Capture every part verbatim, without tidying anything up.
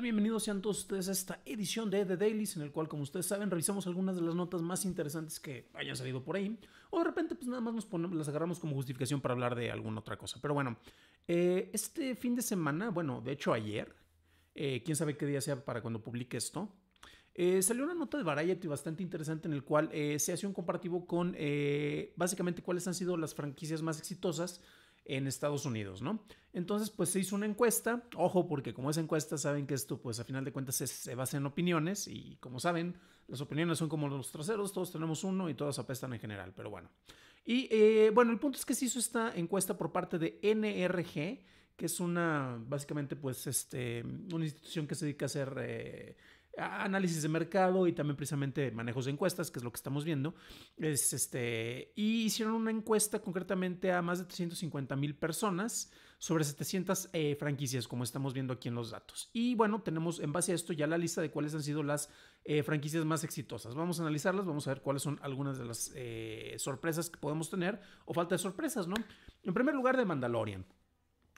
tal? Bienvenidos sean todos ustedes a esta edición de The Dailies, en el cual, como ustedes saben, revisamos algunas de las notas más interesantes que hayan salido por ahí. O de repente, pues nada más nos ponemos, las agarramos como justificación para hablar de alguna otra cosa. Pero bueno, eh, este fin de semana, bueno, de hecho ayer, eh, quién sabe qué día sea para cuando publique esto, eh, salió una nota de Variety bastante interesante en el cual eh, se hace un comparativo con eh, básicamente cuáles han sido las franquicias más exitosas en Estados Unidos, ¿no? Entonces, pues se hizo una encuesta. Ojo, porque como es encuesta, saben que esto, pues a final de cuentas, se, se basa en opiniones. Y como saben, las opiniones son como los traseros. Todos tenemos uno y todos apestan en general, pero bueno. Y eh, bueno, el punto es que se hizo esta encuesta por parte de N R G, que es una, básicamente, pues, este, una institución que se dedica a hacer eh, análisis de mercado y también precisamente manejos de encuestas, que es lo que estamos viendo. Es este, y hicieron una encuesta concretamente a más de trescientos cincuenta mil personas sobre setecientas eh, franquicias, como estamos viendo aquí en los datos. Y bueno, tenemos en base a esto ya la lista de cuáles han sido las eh, franquicias más exitosas. Vamos a analizarlas, vamos a ver cuáles son algunas de las eh, sorpresas que podemos tener, o falta de sorpresas, ¿no? En primer lugar, The Mandalorian.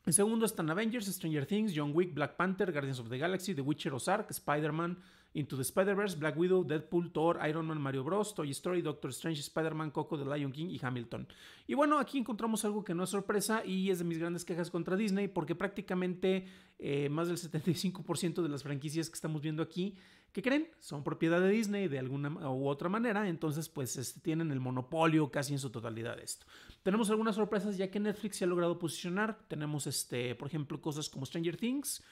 En segundo están Avengers, Stranger Things, John Wick, Black Panther, Guardians of the Galaxy, The Witcher, Ozark, Spider-Man, Into the Spider-Verse, Black Widow, Deadpool, Thor, Iron Man, Mario Bros, Toy Story, Doctor Strange, Spider-Man, Coco, The Lion King y Hamilton. Y bueno, aquí encontramos algo que no es sorpresa y es de mis grandes quejas contra Disney, porque prácticamente eh, más del setenta y cinco por ciento de las franquicias que estamos viendo aquí, ¿qué creen? Son propiedad de Disney de alguna u otra manera, entonces pues este, tienen el monopolio casi en su totalidad de esto. Tenemos algunas sorpresas ya que Netflix se ha logrado posicionar. Tenemos este, por ejemplo, cosas como Stranger Things,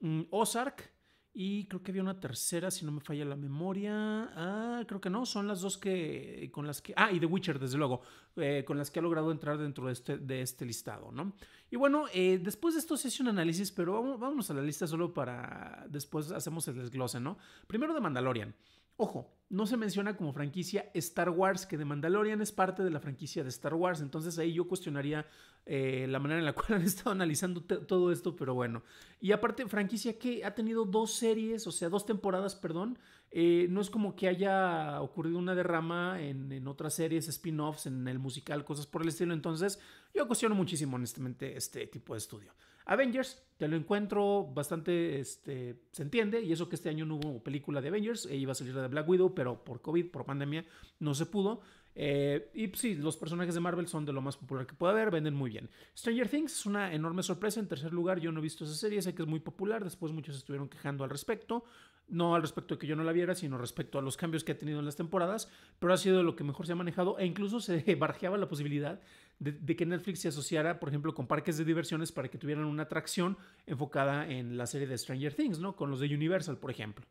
um, Ozark, y creo que había una tercera, si no me falla la memoria. Ah, creo que no, son las dos que con las que... Ah, y The Witcher, desde luego, eh, con las que ha logrado entrar dentro de este, de este listado, ¿no? Y bueno, eh, después de esto se hace un análisis, pero vamos, vamos a la lista solo para... Después hacemos el desglose, ¿no? Primero de Mandalorian. Ojo, no se menciona como franquicia Star Wars, que The Mandalorian es parte de la franquicia de Star Wars. Entonces ahí yo cuestionaría eh, la manera en la cual han estado analizando todo esto, pero bueno. Y aparte, franquicia que ha tenido dos series, o sea, dos temporadas, perdón. Eh, no es como que haya ocurrido una derrama en, en otras series, spin-offs, en el musical, cosas por el estilo. Entonces yo cuestiono muchísimo, honestamente, este tipo de estudio. Avengers, te lo encuentro bastante, este, se entiende, y eso que este año no hubo película de Avengers, e iba a salir la de Black Widow, pero por COVID, por pandemia, no se pudo. Eh, y pues, sí, los personajes de Marvel son de lo más popular que puede haber, venden muy bien. Stranger Things es una enorme sorpresa, en tercer lugar, yo no he visto esa serie, sé que es muy popular, después muchos estuvieron quejando al respecto, no al respecto de que yo no la viera, sino respecto a los cambios que ha tenido en las temporadas, pero ha sido lo que mejor se ha manejado, e incluso se barjeaba la posibilidad De, de que Netflix se asociara, por ejemplo, con parques de diversiones para que tuvieran una atracción enfocada en la serie de Stranger Things, ¿no? Con los de Universal, por ejemplo.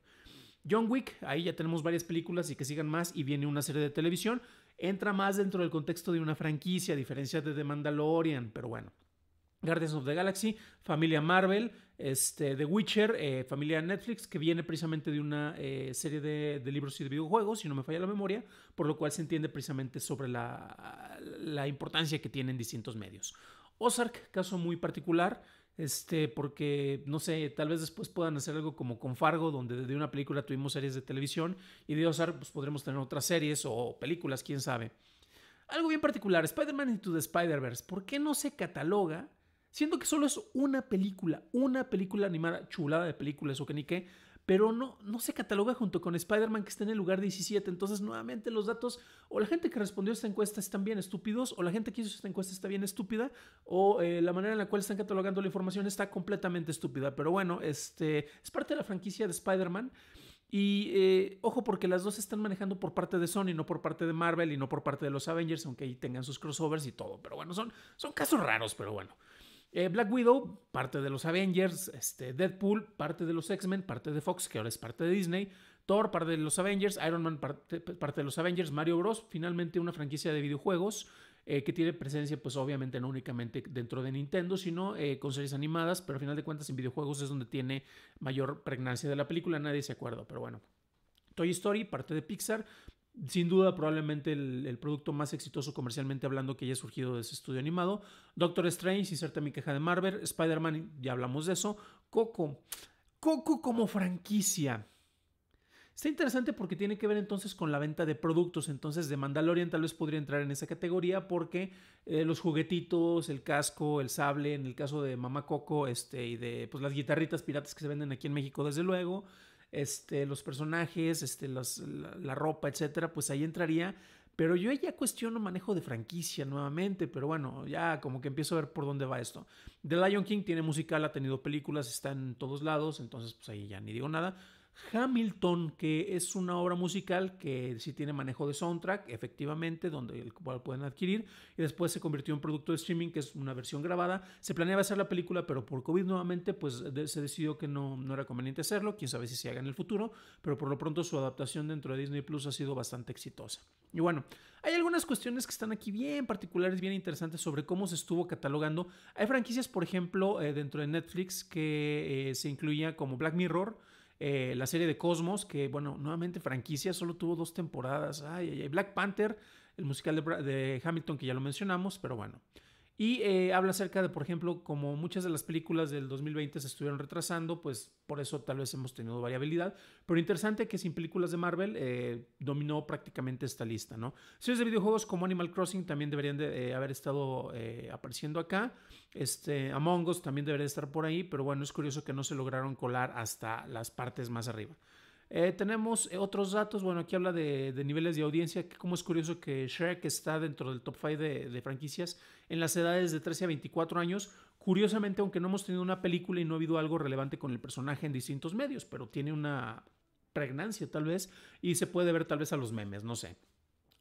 John Wick, ahí ya tenemos varias películas y que sigan más, y viene una serie de televisión. Entra más dentro del contexto de una franquicia, a diferencia de The Mandalorian, pero bueno. Guardians of the Galaxy, familia Marvel, este, The Witcher, eh, familia Netflix, que viene precisamente de una eh, serie de, de libros y de videojuegos, si no me falla la memoria, por lo cual se entiende precisamente sobre la, la importancia que tienen distintos medios. Ozark, caso muy particular, este, porque, no sé, tal vez después puedan hacer algo como con Fargo, donde de una película tuvimos series de televisión, y de Ozark pues, podremos tener otras series o películas, quién sabe. Algo bien particular, Spider-Man Into the Spider-Verse, ¿por qué no se cataloga? Siento que solo es una película, una película animada, chulada de películas o que ni qué, pero no, no se cataloga junto con Spider-Man, que está en el lugar diecisiete. Entonces, nuevamente, los datos, o la gente que respondió a esta encuesta están bien estúpidos, o la gente que hizo esta encuesta está bien estúpida, o eh, la manera en la cual están catalogando la información está completamente estúpida. Pero bueno, este es parte de la franquicia de Spider-Man. Y eh, ojo, porque las dos se están manejando por parte de Sony, no por parte de Marvel y no por parte de los Avengers, aunque ahí tengan sus crossovers y todo. Pero bueno, son, son casos raros, pero bueno. Eh, Black Widow, parte de los Avengers, este, Deadpool, parte de los X-Men, parte de Fox, que ahora es parte de Disney, Thor, parte de los Avengers, Iron Man, parte, parte de los Avengers, Mario Bros, finalmente una franquicia de videojuegos eh, que tiene presencia, pues obviamente no únicamente dentro de Nintendo, sino eh, con series animadas, pero al final de cuentas en videojuegos es donde tiene mayor pregnancia de la película, nadie se acuerda, pero bueno. Toy Story, parte de Pixar. Sin duda, probablemente el, el producto más exitoso comercialmente hablando que haya surgido de ese estudio animado. Doctor Strange, inserta mi queja de Marvel. Spider-Man, ya hablamos de eso. Coco. Coco como franquicia. Está interesante porque tiene que ver entonces con la venta de productos. Entonces The Mandalorian tal vez podría entrar en esa categoría porque eh, los juguetitos, el casco, el sable, en el caso de Mamá Coco, este, y de pues, las guitarritas piratas que se venden aquí en México desde luego, este, los personajes, este, las, la, la ropa, etcétera, pues ahí entraría. Pero yo ya cuestiono manejo de franquicia nuevamente, pero bueno, ya como que empiezo a ver por dónde va esto. The Lion King tiene musical, ha tenido películas, está en todos lados, entonces pues ahí ya ni digo nada. Hamilton, que es una obra musical que sí tiene manejo de soundtrack, efectivamente, donde el cual pueden adquirir, y después se convirtió en producto de streaming, que es una versión grabada. Se planeaba hacer la película, pero por COVID nuevamente pues de, se decidió que no, no era conveniente hacerlo. Quién sabe si se haga en el futuro, pero por lo pronto su adaptación dentro de Disney Plus ha sido bastante exitosa. Y bueno, hay algunas cuestiones que están aquí bien particulares, bien interesantes sobre cómo se estuvo catalogando. Hay franquicias, por ejemplo, eh, dentro de Netflix que eh, se incluía como Black Mirror, Eh, la serie de Cosmos, que bueno, nuevamente franquicia, solo tuvo dos temporadas. Ay, ay, ay. Black Panther, el musical de, de Hamilton, que ya lo mencionamos, pero bueno. Y eh, habla acerca de, por ejemplo, como muchas de las películas del dos mil veinte se estuvieron retrasando, pues por eso tal vez hemos tenido variabilidad. Pero interesante que sin películas de Marvel eh, dominó prácticamente esta lista, ¿no? Series de videojuegos como Animal Crossing también deberían de eh, haber estado eh, apareciendo acá. Este, Among Us también debería estar por ahí, pero bueno, es curioso que no se lograron colar hasta las partes más arriba. Eh, tenemos otros datos, bueno, aquí habla de, de niveles de audiencia, que como es curioso que Shrek está dentro del top cinco de, de franquicias en las edades de trece a veinticuatro años. Curiosamente, aunque no hemos tenido una película y no ha habido algo relevante con el personaje en distintos medios, pero tiene una pregnancia tal vez y se puede ver tal vez a los memes, no sé.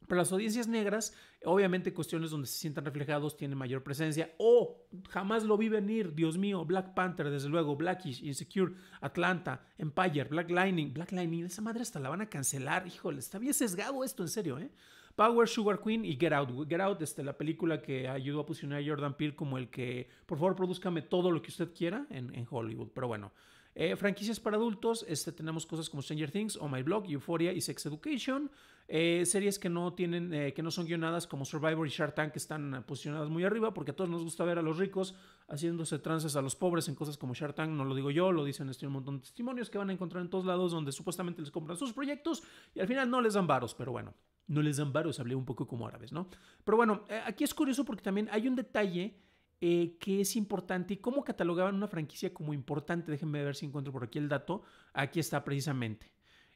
Para las audiencias negras, obviamente cuestiones donde se sientan reflejados tienen mayor presencia. ¡Oh! Jamás lo vi venir, Dios mío. Black Panther, desde luego. Blackish, Insecure, Atlanta, Empire, Black Lightning. Black Lightning, esa madre hasta la van a cancelar. Híjole, está bien sesgado esto, en serio, ¿eh? Power, Sugar Queen y Get Out. Get Out, este, la película que ayudó a posicionar a Jordan Peele como el que, por favor, prodúzcame todo lo que usted quiera en, en Hollywood. Pero bueno. Eh, franquicias para adultos, este, tenemos cosas como Stranger Things, Oh My Blog, Euphoria y Sex Education. Eh, series que no tienen, eh, que no son guionadas como Survivor y Shark Tank, que están posicionadas muy arriba porque a todos nos gusta ver a los ricos haciéndose tranzas a los pobres en cosas como Shark Tank. No lo digo yo, lo dicen este, un montón de testimonios que van a encontrar en todos lados, donde supuestamente les compran sus proyectos y al final no les dan varos, pero bueno. No les dan varos, hablé un poco como árabes, ¿no? Pero bueno, eh, aquí es curioso porque también hay un detalle Eh, que es importante y cómo catalogaban una franquicia como importante. Déjenme ver si encuentro por aquí el dato. Aquí está precisamente.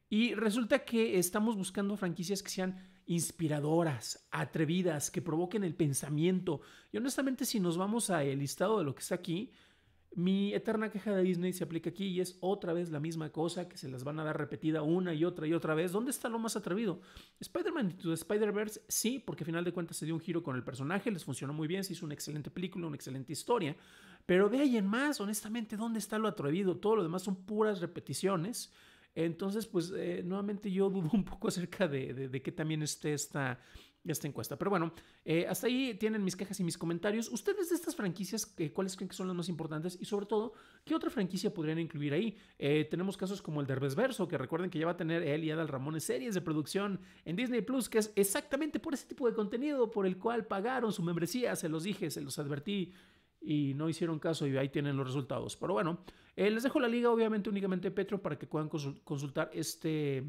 Y resulta que estamos buscando franquicias que sean inspiradoras, atrevidas, que provoquen el pensamiento. Y honestamente, si nos vamos al listado de lo que está aquí, mi eterna queja de Disney se aplica aquí y es otra vez la misma cosa que se las van a dar repetida una y otra y otra vez. ¿Dónde está lo más atrevido? Spider-Man Into the Spider-Verse, sí, porque al final de cuentas se dio un giro con el personaje, les funcionó muy bien, se hizo una excelente película, una excelente historia. Pero de ahí en más, honestamente, ¿dónde está lo atrevido? Todo lo demás son puras repeticiones. Entonces, pues, eh, nuevamente yo dudo un poco acerca de, de, de que también esté esta... esta encuesta, pero bueno, eh, hasta ahí tienen mis quejas y mis comentarios. Ustedes de estas franquicias, eh, ¿cuáles creen que son las más importantes? Y sobre todo, ¿qué otra franquicia podrían incluir ahí? Eh, tenemos casos como el de Derbezverso, que recuerden que ya va a tener él y Adal Ramones series de producción en Disney Plus, que es exactamente por ese tipo de contenido por el cual pagaron su membresía. Se los dije, se los advertí y no hicieron caso, y ahí tienen los resultados. Pero bueno, eh, les dejo la liga obviamente únicamente a Patreon para que puedan consultar este...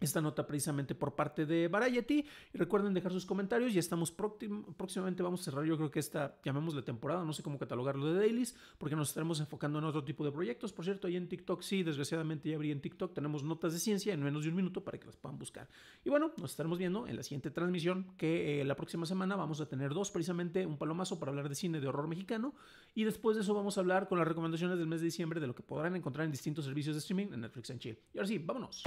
esta nota precisamente por parte de Variety. Y recuerden dejar sus comentarios. Ya estamos próximamente, vamos a cerrar yo creo que esta, llamémosle temporada, no sé cómo catalogarlo, de Dailies, porque nos estaremos enfocando en otro tipo de proyectos. Por cierto, ahí en TikTok, sí, desgraciadamente ya abrí en TikTok, tenemos notas de ciencia en menos de un minuto para que las puedan buscar. Y bueno, nos estaremos viendo en la siguiente transmisión, que eh, la próxima semana vamos a tener dos, precisamente un palomazo para hablar de cine de horror mexicano, y después de eso vamos a hablar con las recomendaciones del mes de diciembre de lo que podrán encontrar en distintos servicios de streaming en Netflix and Chill. Y ahora sí, vámonos.